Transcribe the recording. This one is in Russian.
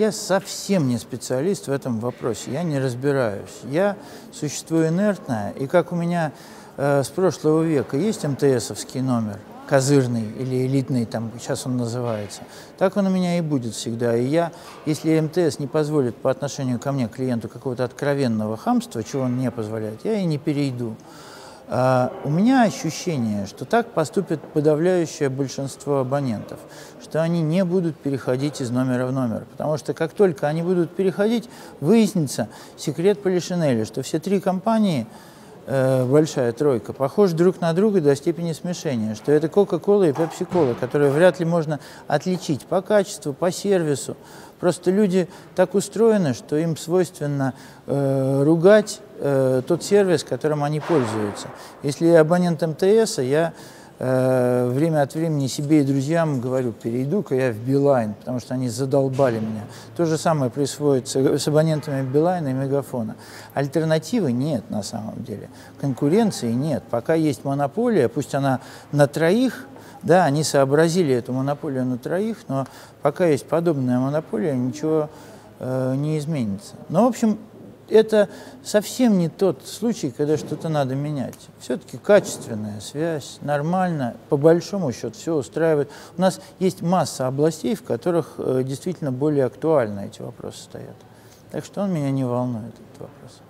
Я совсем не специалист в этом вопросе, я не разбираюсь. Я существую инертное, и как у меня с прошлого века есть МТСовский номер, козырный или элитный, там сейчас он называется, так он у меня и будет всегда. И я, если МТС не позволит по отношению ко мне, клиенту, какого-то откровенного хамства, чего он не позволяет, я и не перейду. У меня ощущение, что так поступит подавляющее большинство абонентов, что они не будут переходить из номера в номер, потому что как только они будут переходить, выяснится секрет Полишинеля, что все три компании, большая тройка, похожи друг на друга до степени смешения, что это Coca-Cola и Pepsi-Cola, которые вряд ли можно отличить по качеству, по сервису. Просто люди так устроены, что им свойственно ругать тот сервис, которым они пользуются. Если я абонент МТС, я время от времени себе и друзьям говорю, перейду-ка я в Билайн, потому что они задолбали меня. То же самое происходит с абонентами Билайна и Мегафона. Альтернативы нет на самом деле, конкуренции нет. Пока есть монополия, пусть она на троих. Да, они сообразили эту монополию на троих, но пока есть подобная монополия, ничего не изменится. Но, в общем, это совсем не тот случай, когда что-то надо менять. Все-таки качественная связь, нормально, по большому счету все устраивает. У нас есть масса областей, в которых действительно более актуально эти вопросы стоят. Так что он меня не волнует, этот вопрос.